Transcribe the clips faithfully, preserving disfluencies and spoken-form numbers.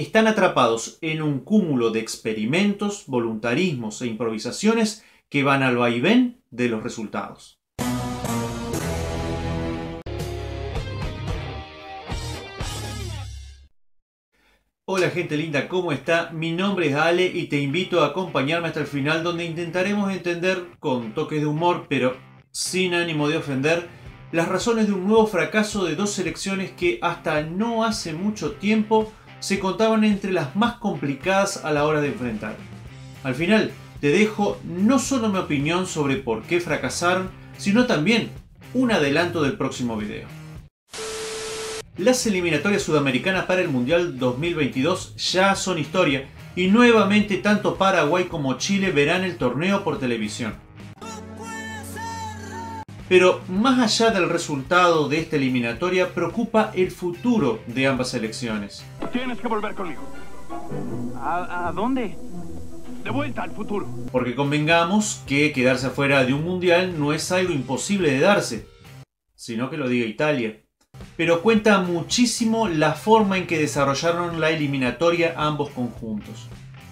están atrapados en un cúmulo de experimentos, voluntarismos e improvisaciones que van al vaivén de los resultados. Hola gente linda, ¿cómo está? Mi nombre es Ale y te invito a acompañarme hasta el final, donde intentaremos entender, con toques de humor pero sin ánimo de ofender, las razones de un nuevo fracaso de dos selecciones que hasta no hace mucho tiempo se contaban entre las más complicadas a la hora de enfrentar. Al final te dejo no solo mi opinión sobre por qué fracasaron, sino también un adelanto del próximo video. Las eliminatorias sudamericanas para el Mundial dos mil veintidós ya son historia y nuevamente tanto Paraguay como Chile verán el torneo por televisión. Pero más allá del resultado de esta eliminatoria, preocupa el futuro de ambas selecciones. Tienes que volver conmigo. ¿A, a dónde? De vuelta al futuro. Porque convengamos que quedarse afuera de un Mundial no es algo imposible de darse, sino que lo diga Italia. Pero cuenta muchísimo la forma en que desarrollaron la eliminatoria ambos conjuntos.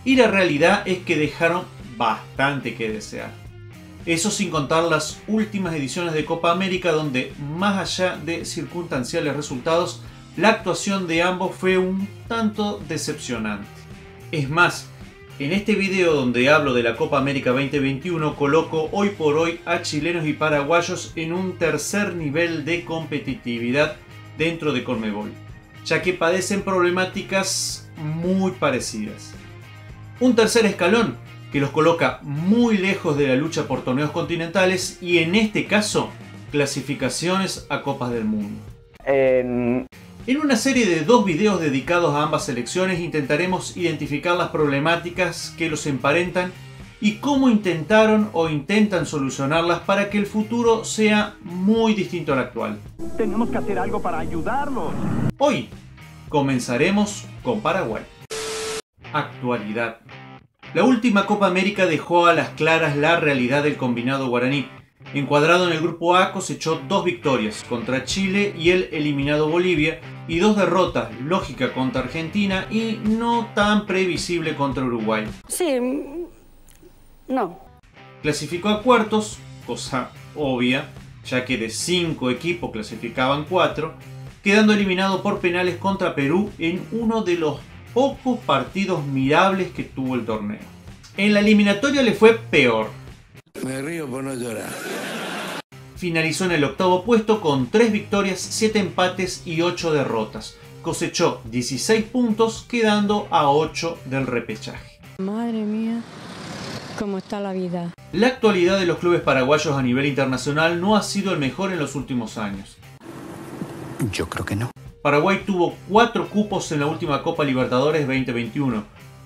Y la realidad es que dejaron bastante que desear. Eso sin contar las últimas ediciones de Copa América, donde, más allá de circunstanciales resultados, la actuación de ambos fue un tanto decepcionante. Es más, en este video donde hablo de la Copa América veinte veintiuno coloco hoy por hoy a chilenos y paraguayos en un tercer nivel de competitividad dentro de Conmebol, ya que padecen problemáticas muy parecidas. Un tercer escalón que los coloca muy lejos de la lucha por torneos continentales y, en este caso, clasificaciones a Copas del Mundo. En... en una serie de dos videos dedicados a ambas selecciones intentaremos identificar las problemáticas que los emparentan y cómo intentaron o intentan solucionarlas para que el futuro sea muy distinto al actual. Tenemos que hacer algo para ayudarlos. Hoy comenzaremos con Paraguay. Actualidad. La última Copa América dejó a las claras la realidad del combinado guaraní. Encuadrado en el grupo A, cosechó dos victorias contra Chile y el eliminado Bolivia, y dos derrotas, lógica contra Argentina y no tan previsible contra Uruguay. Sí, no. Clasificó a cuartos, cosa obvia, ya que de cinco equipos clasificaban cuatro, quedando eliminado por penales contra Perú en uno de los pocos partidos mirables que tuvo el torneo. En la eliminatoria le fue peor. Me río por no llorar. Finalizó en el octavo puesto con tres victorias, siete empates y ocho derrotas. Cosechó dieciséis puntos, quedando a ocho del repechaje. Madre mía, cómo está la vida. La actualidad de los clubes paraguayos a nivel internacional no ha sido el mejor en los últimos años. Yo creo que no. Paraguay tuvo cuatro cupos en la última Copa Libertadores veinte veintiuno.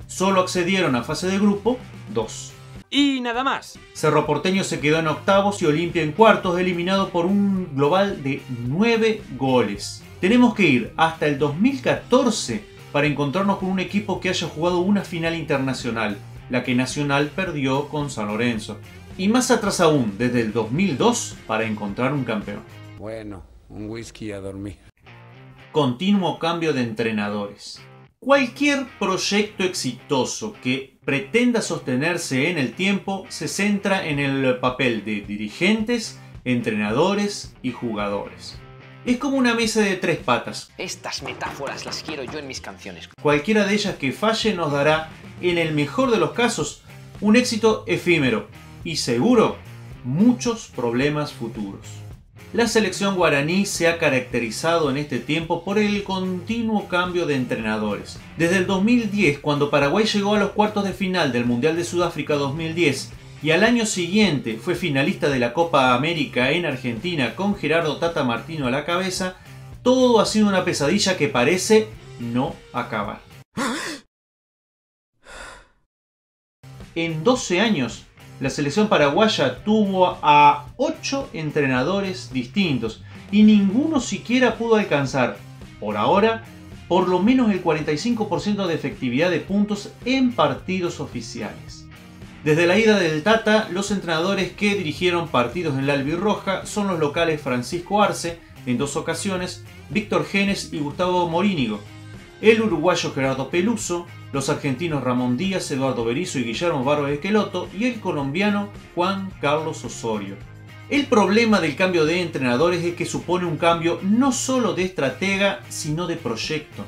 Solo accedieron a fase de grupo dos. Y nada más. Cerro Porteño se quedó en octavos y Olimpia en cuartos, eliminado por un global de nueve goles. Tenemos que ir hasta el dos mil catorce para encontrarnos con un equipo que haya jugado una final internacional, la que Nacional perdió con San Lorenzo. Y más atrás aún, desde el dos mil dos, para encontrar un campeón. Bueno, un whisky a dormir. Continuo cambio de entrenadores. Cualquier proyecto exitoso que pretenda sostenerse en el tiempo se centra en el papel de dirigentes, entrenadores y jugadores. Es como una mesa de tres patas. Estas metáforas las quiero yo en mis canciones. Cualquiera de ellas que falle nos dará, en el mejor de los casos, un éxito efímero y seguro muchos problemas futuros. La selección guaraní se ha caracterizado en este tiempo por el continuo cambio de entrenadores. Desde el dos mil diez, cuando Paraguay llegó a los cuartos de final del Mundial de Sudáfrica dos mil diez y al año siguiente fue finalista de la Copa América en Argentina con Gerardo Tata Martino a la cabeza, todo ha sido una pesadilla que parece no acabar. En doce años, la selección paraguaya tuvo a ocho entrenadores distintos y ninguno siquiera pudo alcanzar, por ahora, por lo menos el cuarenta y cinco por ciento de efectividad de puntos en partidos oficiales. Desde la ida del Tata, los entrenadores que dirigieron partidos en la albirroja son los locales Francisco Arce en dos ocasiones, Víctor Genes y Gustavo Morínigo. el uruguayo Gerardo Peluso, los argentinos Ramón Díaz, Eduardo Berizzo y Guillermo Barros Schelotto y el colombiano Juan Carlos Osorio. El problema del cambio de entrenadores es que supone un cambio no solo de estratega, sino de proyecto.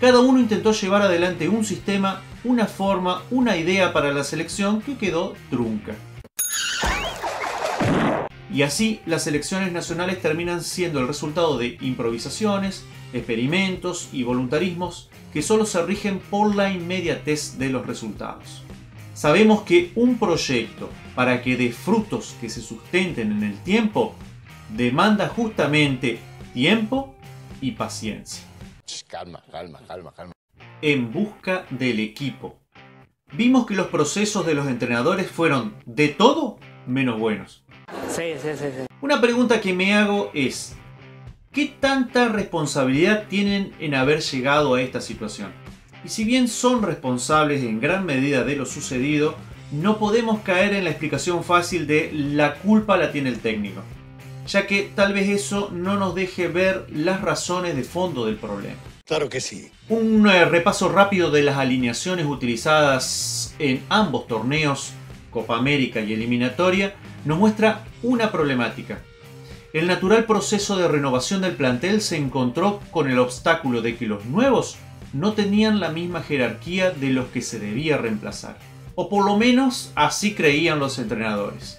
Cada uno intentó llevar adelante un sistema, una forma, una idea para la selección que quedó trunca. Y así, las selecciones nacionales terminan siendo el resultado de improvisaciones, experimentos y voluntarismos que solo se rigen por la inmediatez de los resultados. Sabemos que un proyecto, para que dé frutos que se sustenten en el tiempo, demanda justamente tiempo y paciencia. Calma, calma, calma, calma. En busca del equipo. Vimos que los procesos de los entrenadores fueron de todo menos buenos. Sí, sí, sí, sí. Una pregunta que me hago es, ¿qué tanta responsabilidad tienen en haber llegado a esta situación? Y si bien son responsables en gran medida de lo sucedido, no podemos caer en la explicación fácil de la culpa la tiene el técnico, ya que tal vez eso no nos deje ver las razones de fondo del problema. Claro que sí. Un eh, repaso rápido de las alineaciones utilizadas en ambos torneos, Copa América y eliminatoria, nos muestra una problemática. El natural proceso de renovación del plantel se encontró con el obstáculo de que los nuevos no tenían la misma jerarquía de los que se debía reemplazar. O por lo menos así creían los entrenadores.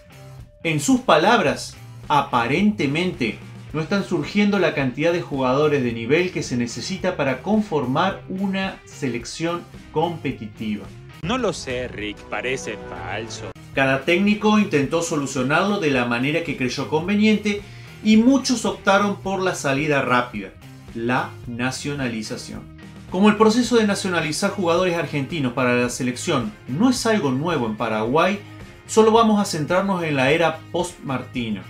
En sus palabras, aparentemente no están surgiendo la cantidad de jugadores de nivel que se necesita para conformar una selección competitiva. No lo sé, Rick, parece falso. Cada técnico intentó solucionarlo de la manera que creyó conveniente y muchos optaron por la salida rápida, la nacionalización. Como el proceso de nacionalizar jugadores argentinos para la selección no es algo nuevo en Paraguay, solo vamos a centrarnos en la era post-Martino.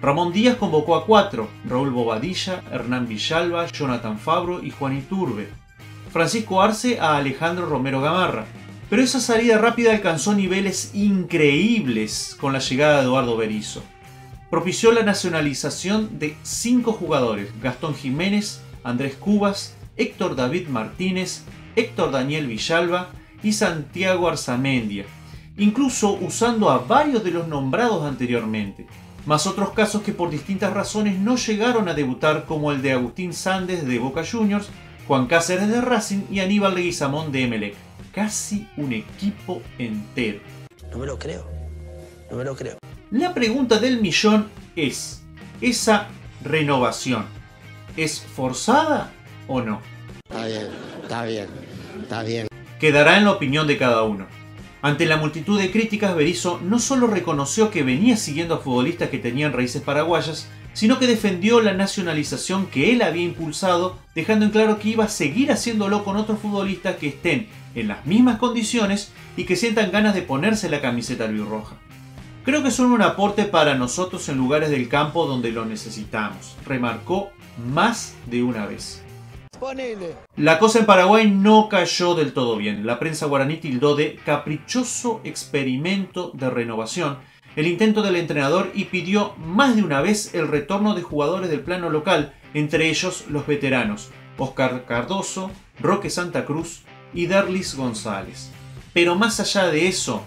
Ramón Díaz convocó a cuatro, Raúl Bobadilla, Hernán Villalba, Jonathan Fabro y Juan Iturbe. Francisco Arce a Alejandro Romero Gamarra. Pero esa salida rápida alcanzó niveles increíbles con la llegada de Eduardo Berizzo. Propició la nacionalización de cinco jugadores, Gastón Jiménez, Andrés Cubas, Héctor David Martínez, Héctor Daniel Villalba y Santiago Arzamendia, incluso usando a varios de los nombrados anteriormente, más otros casos que por distintas razones no llegaron a debutar como el de Agustín Sández de Boca Juniors, Juan Cáceres de Racing y Aníbal Leguizamón de Emelec. Casi un equipo entero. No me lo creo, no me lo creo. La pregunta del millón es, ¿esa renovación es forzada o no? Está bien, está bien, está bien. Quedará en la opinión de cada uno. Ante la multitud de críticas, Berizzo no solo reconoció que venía siguiendo a futbolistas que tenían raíces paraguayas, sino que defendió la nacionalización que él había impulsado, dejando en claro que iba a seguir haciéndolo con otros futbolistas que estén en las mismas condiciones y que sientan ganas de ponerse la camiseta albirroja. Creo que son un aporte para nosotros en lugares del campo donde lo necesitamos, remarcó más de una vez. Ponele. La cosa en Paraguay no cayó del todo bien. La prensa guaraní tildó de caprichoso experimento de renovación el intento del entrenador y pidió más de una vez el retorno de jugadores del plano local, entre ellos los veteranos Oscar Cardozo, Roque Santa Cruz y Derlis González. Pero más allá de eso,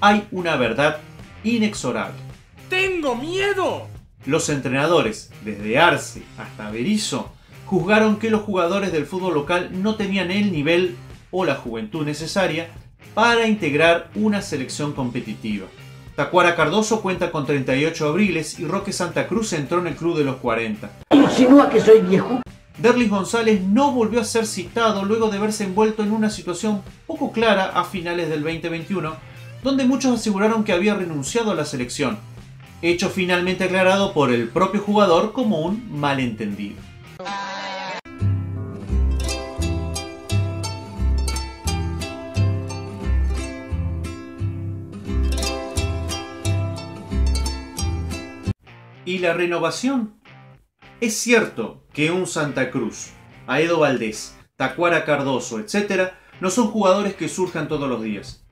hay una verdad inexorable. ¡Tengo miedo! Los entrenadores, desde Arce hasta Berizzo, juzgaron que los jugadores del fútbol local no tenían el nivel o la juventud necesaria para integrar una selección competitiva. Tacuara Cardozo cuenta con treinta y ocho abriles y Roque Santa Cruz entró en el club de los cuarenta. ¿Insinúa que soy viejo? Derlis González no volvió a ser citado luego de verse envuelto en una situación poco clara a finales del veinte veintiuno, donde muchos aseguraron que había renunciado a la selección, hecho finalmente aclarado por el propio jugador como un malentendido. ¿Y la renovación? Es cierto que un Santa Cruz, Aedo Valdés, Tacuara Cardozo, etcétera, no son jugadores que surjan todos los días.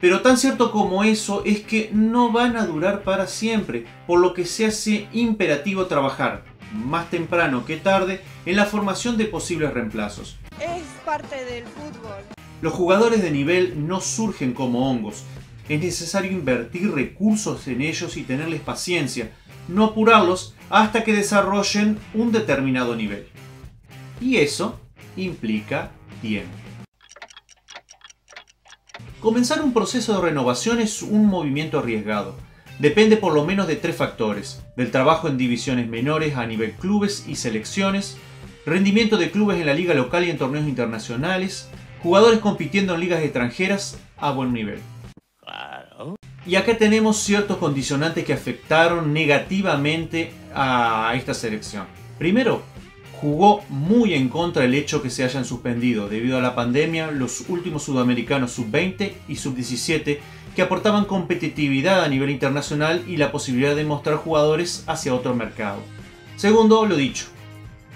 Pero tan cierto como eso es que no van a durar para siempre, por lo que se hace imperativo trabajar, más temprano que tarde, en la formación de posibles reemplazos. Es parte del fútbol. Los jugadores de nivel no surgen como hongos. Es necesario invertir recursos en ellos y tenerles paciencia, no apurarlos hasta que desarrollen un determinado nivel. Y eso implica tiempo. Comenzar un proceso de renovación es un movimiento arriesgado. Depende por lo menos de tres factores: del trabajo en divisiones menores a nivel clubes y selecciones, rendimiento de clubes en la liga local y en torneos internacionales, jugadores compitiendo en ligas extranjeras a buen nivel. Y acá tenemos ciertos condicionantes que afectaron negativamente a esta selección. Primero, jugó muy en contra el hecho que se hayan suspendido, debido a la pandemia, los últimos sudamericanos sub veinte y sub diecisiete que aportaban competitividad a nivel internacional y la posibilidad de mostrar jugadores hacia otro mercado. Segundo, lo dicho,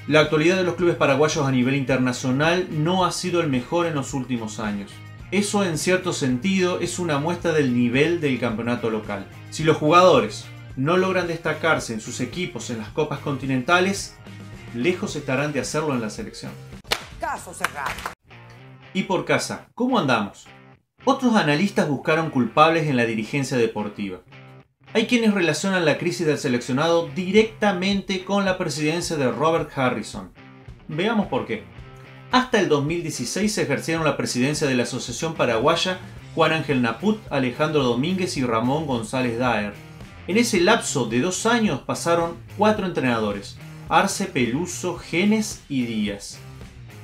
la actualidad de los clubes paraguayos a nivel internacional no ha sido el mejor en los últimos años. Eso en cierto sentido es una muestra del nivel del campeonato local. Si los jugadores no logran destacarse en sus equipos en las copas continentales, lejos estarán de hacerlo en la selección. Caso cerrado. Y por casa, ¿cómo andamos? Otros analistas buscaron culpables en la dirigencia deportiva. Hay quienes relacionan la crisis del seleccionado directamente con la presidencia de Robert Harrison. Veamos por qué. Hasta el dos mil dieciséis se ejercieron la presidencia de la Asociación Paraguaya Juan Ángel Naput, Alejandro Domínguez y Ramón González Daer. En ese lapso de dos años pasaron cuatro entrenadores: Arce, Peluso, Genes y Díaz.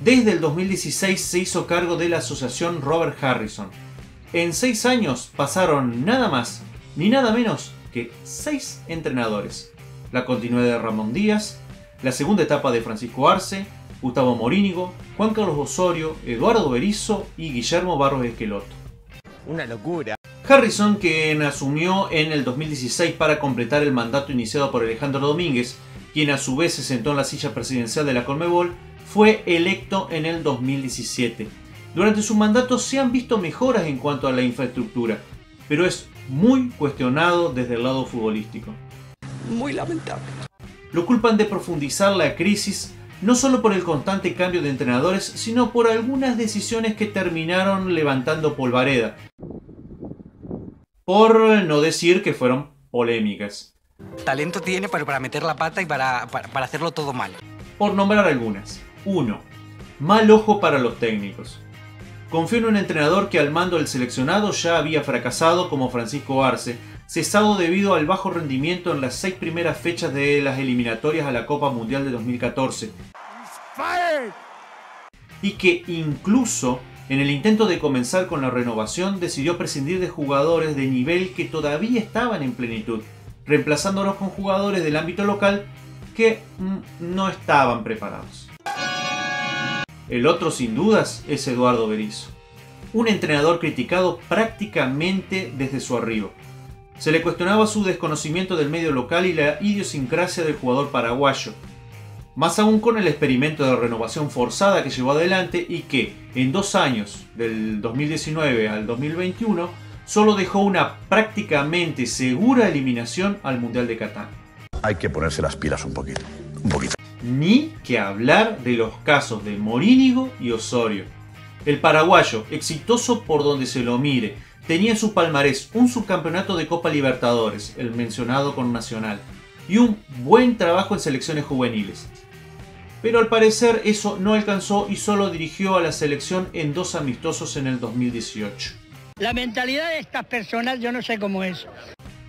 Desde el dos mil dieciséis se hizo cargo de la Asociación Robert Harrison. En seis años pasaron nada más ni nada menos que seis entrenadores. La continuidad de Ramón Díaz, la segunda etapa de Francisco Arce, Gustavo Morínigo, Juan Carlos Osorio, Eduardo Berizzo y Guillermo Barros Schelotto. Una locura. Harrison, quien asumió en el dos mil dieciséis para completar el mandato iniciado por Alejandro Domínguez, quien a su vez se sentó en la silla presidencial de la Conmebol, fue electo en el dos mil diecisiete. Durante su mandato se han visto mejoras en cuanto a la infraestructura, pero es muy cuestionado desde el lado futbolístico. Muy lamentable. Lo culpan de profundizar la crisis, no solo por el constante cambio de entrenadores, sino por algunas decisiones que terminaron levantando polvareda. Por no decir que fueron polémicas. Talento tiene, pero para meter la pata y para, para, para hacerlo todo mal. Por nombrar algunas. uno. Mal ojo para los técnicos. Confió en un entrenador que al mando del seleccionado ya había fracasado como Francisco Arce, cesado debido al bajo rendimiento en las seis primeras fechas de las eliminatorias a la Copa Mundial de dos mil catorce. Y que incluso en el intento de comenzar con la renovación decidió prescindir de jugadores de nivel que todavía estaban en plenitud, reemplazándolos con jugadores del ámbito local que no estaban preparados. El otro sin dudas es Eduardo Berizzo, un entrenador criticado prácticamente desde su arribo. Se le cuestionaba su desconocimiento del medio local y la idiosincrasia del jugador paraguayo, más aún con el experimento de renovación forzada que llevó adelante y que, en dos años, del dos mil diecinueve al dos mil veintiuno, solo dejó una prácticamente segura eliminación al Mundial de Qatar. Hay que ponerse las pilas un poquito, un poquito. Ni que hablar de los casos de Morínigo y Osorio. El paraguayo, exitoso por donde se lo mire, tenía en su palmarés un subcampeonato de Copa Libertadores, el mencionado con Nacional, y un buen trabajo en selecciones juveniles. Pero al parecer eso no alcanzó y solo dirigió a la selección en dos amistosos en el dos mil dieciocho. La mentalidad de estas personas yo no sé cómo es.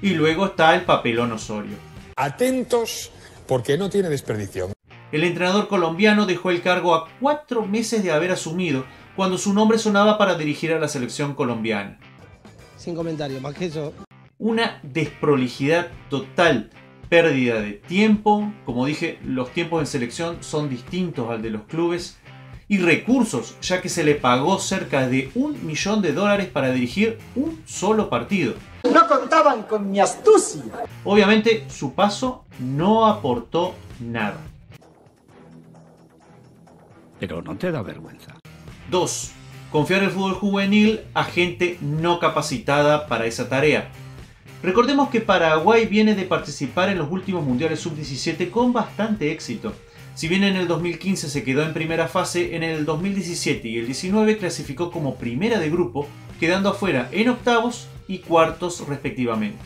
Y luego está el papelón Osorio. Atentos porque no tiene desperdicio. El entrenador colombiano dejó el cargo a cuatro meses de haber asumido cuando su nombre sonaba para dirigir a la selección colombiana. Sin comentarios, más que eso. Una desprolijidad total, pérdida de tiempo, como dije, los tiempos en selección son distintos al de los clubes, y recursos, ya que se le pagó cerca de un millón de dólares para dirigir un solo partido. No contaban con mi astucia. Obviamente, su paso no aportó nada. Pero no te da vergüenza. dos. Confiar el fútbol juvenil a gente no capacitada para esa tarea. Recordemos que Paraguay viene de participar en los últimos mundiales sub diecisiete con bastante éxito. Si bien en el dos mil quince se quedó en primera fase, en el dos mil diecisiete y el diecinueve clasificó como primera de grupo, quedando afuera en octavos y cuartos respectivamente.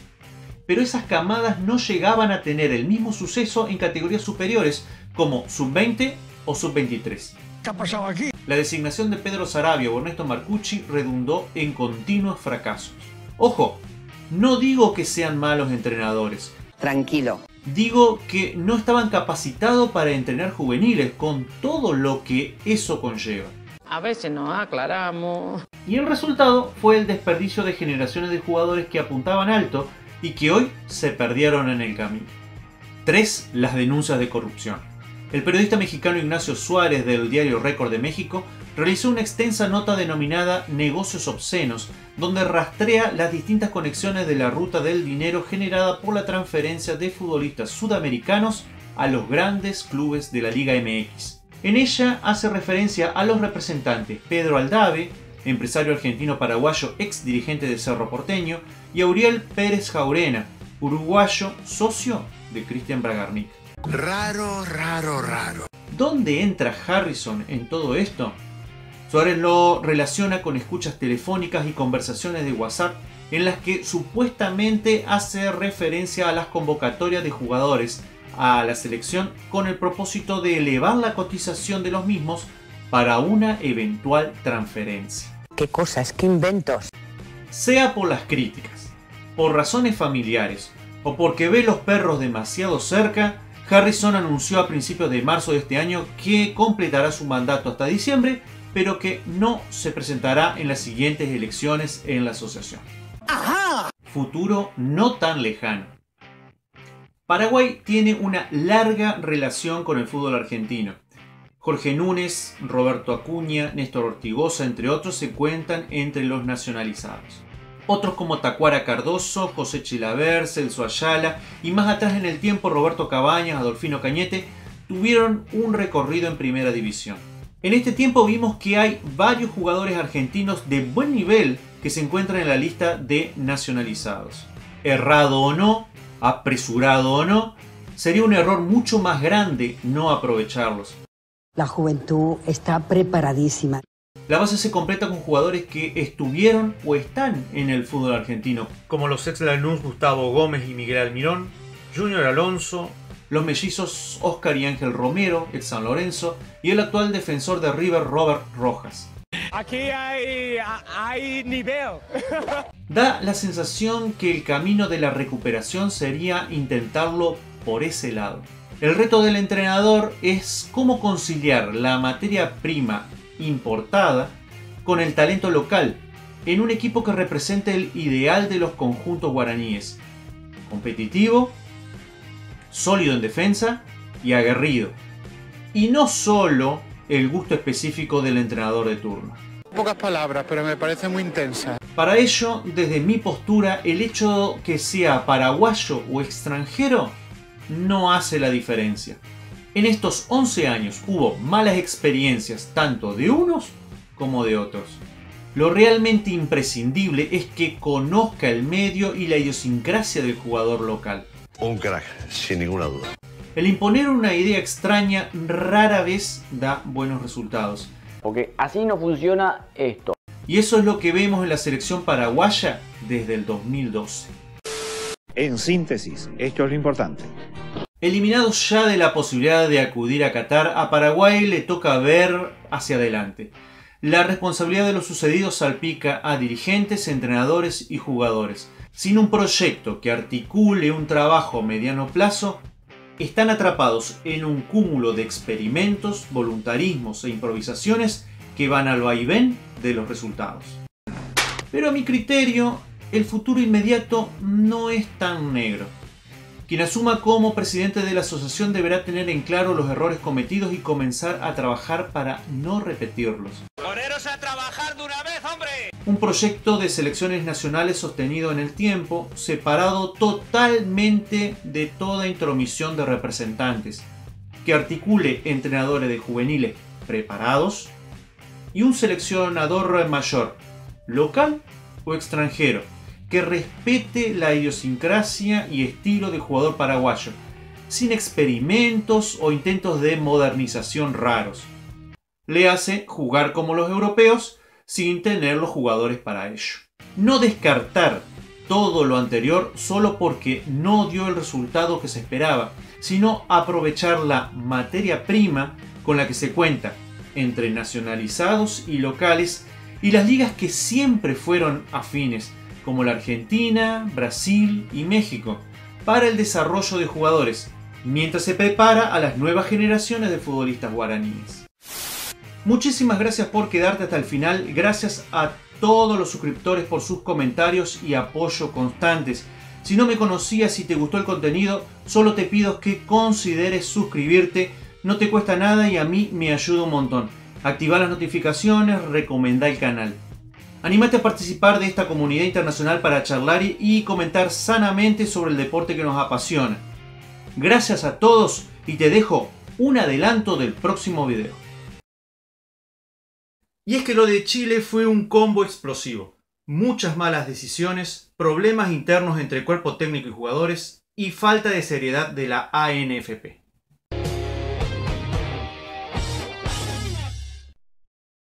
Pero esas camadas no llegaban a tener el mismo suceso en categorías superiores como sub veinte o sub veintitrés. ¿Qué ha pasado aquí? La designación de Pedro Saravia o Ernesto Marcucci redundó en continuos fracasos. Ojo, no digo que sean malos entrenadores. Tranquilo. Digo que no estaban capacitados para entrenar juveniles, con todo lo que eso conlleva. A veces nos aclaramos. Y el resultado fue el desperdicio de generaciones de jugadores que apuntaban alto y que hoy se perdieron en el camino. tres. Las denuncias de corrupción. El periodista mexicano Ignacio Suárez del diario Récord de México realizó una extensa nota denominada Negocios Obscenos, donde rastrea las distintas conexiones de la ruta del dinero generada por la transferencia de futbolistas sudamericanos a los grandes clubes de la Liga M X. En ella hace referencia a los representantes Pedro Aldave, empresario argentino-paraguayo ex dirigente de Cerro Porteño, y Auriel Pérez Jaurena, uruguayo socio de Cristian Bragarnik. Raro, raro, raro. ¿Dónde entra Harrison en todo esto? Suárez lo relaciona con escuchas telefónicas y conversaciones de WhatsApp en las que supuestamente hace referencia a las convocatorias de jugadores a la selección con el propósito de elevar la cotización de los mismos para una eventual transferencia. ¡Qué cosas, qué inventos! Sea por las críticas, por razones familiares o porque ve los perros demasiado cerca, Harrison anunció a principios de marzo de este año que completará su mandato hasta diciembre, pero que no se presentará en las siguientes elecciones en la asociación. Ajá. Futuro no tan lejano. Paraguay tiene una larga relación con el fútbol argentino. Jorge Núñez, Roberto Acuña, Néstor Ortigosa, entre otros, se cuentan entre los nacionalizados. Otros como Tacuara Cardoso, José Chilaver, Celso Ayala y más atrás en el tiempo Roberto Cabañas, Adolfino Cañete, tuvieron un recorrido en primera división. En este tiempo vimos que hay varios jugadores argentinos de buen nivel que se encuentran en la lista de nacionalizados. Errado o no, apresurado o no, sería un error mucho más grande no aprovecharlos. La juventud está preparadísima. La base se completa con jugadores que estuvieron o están en el fútbol argentino, como los ex Lanús Gustavo Gómez y Miguel Almirón, Junior Alonso, los mellizos Oscar y Ángel Romero, ex San Lorenzo, y el actual defensor de River Robert Rojas. Aquí hay, hay nivel. Da la sensación que el camino de la recuperación sería intentarlo por ese lado. El reto del entrenador es cómo conciliar la materia prima importada con el talento local en un equipo que represente el ideal de los conjuntos guaraníes: competitivo, sólido en defensa y aguerrido, y no solo el gusto específico del entrenador de turno. Pocas palabras, pero me parece muy intensa. Para ello, desde mi postura, el hecho que sea paraguayo o extranjero no hace la diferencia. En estos once años hubo malas experiencias tanto de unos como de otros. Lo realmente imprescindible es que conozca el medio y la idiosincrasia del jugador local. Un crack, sin ninguna duda. El imponer una idea extraña rara vez da buenos resultados. Porque así no funciona esto. Y eso es lo que vemos en la selección paraguaya desde el dos mil doce. En síntesis, esto es lo importante. Eliminados ya de la posibilidad de acudir a Qatar, a Paraguay le toca ver hacia adelante. La responsabilidad de lo sucedido salpica a dirigentes, entrenadores y jugadores. Sin un proyecto que articule un trabajo a mediano plazo, están atrapados en un cúmulo de experimentos, voluntarismos e improvisaciones que van al vaivén de los resultados. Pero a mi criterio, el futuro inmediato no es tan negro. Quien asuma como presidente de la asociación deberá tener en claro los errores cometidos y comenzar a trabajar para no repetirlos. ¡Poneros a trabajar de una vez, hombre! Un proyecto de selecciones nacionales sostenido en el tiempo, separado totalmente de toda intromisión de representantes, que articule entrenadores de juveniles preparados y un seleccionador mayor, local o extranjero, que respete la idiosincrasia y estilo del jugador paraguayo, sin experimentos o intentos de modernización raros. Le hace jugar como los europeos sin tener los jugadores para ello. No descartar todo lo anterior solo porque no dio el resultado que se esperaba, sino aprovechar la materia prima con la que se cuenta entre nacionalizados y locales y las ligas que siempre fueron afines, como la Argentina, Brasil y México, para el desarrollo de jugadores, mientras se prepara a las nuevas generaciones de futbolistas guaraníes. Muchísimas gracias por quedarte hasta el final, gracias a todos los suscriptores por sus comentarios y apoyo constantes. Si no me conocías y te gustó el contenido, solo te pido que consideres suscribirte, no te cuesta nada y a mí me ayuda un montón. Activa las notificaciones, recomendá el canal. Anímate a participar de esta comunidad internacional para charlar y comentar sanamente sobre el deporte que nos apasiona. Gracias a todos y te dejo un adelanto del próximo video. Y es que lo de Chile fue un combo explosivo. Muchas malas decisiones, problemas internos entre cuerpo técnico y jugadores y falta de seriedad de la A N F P.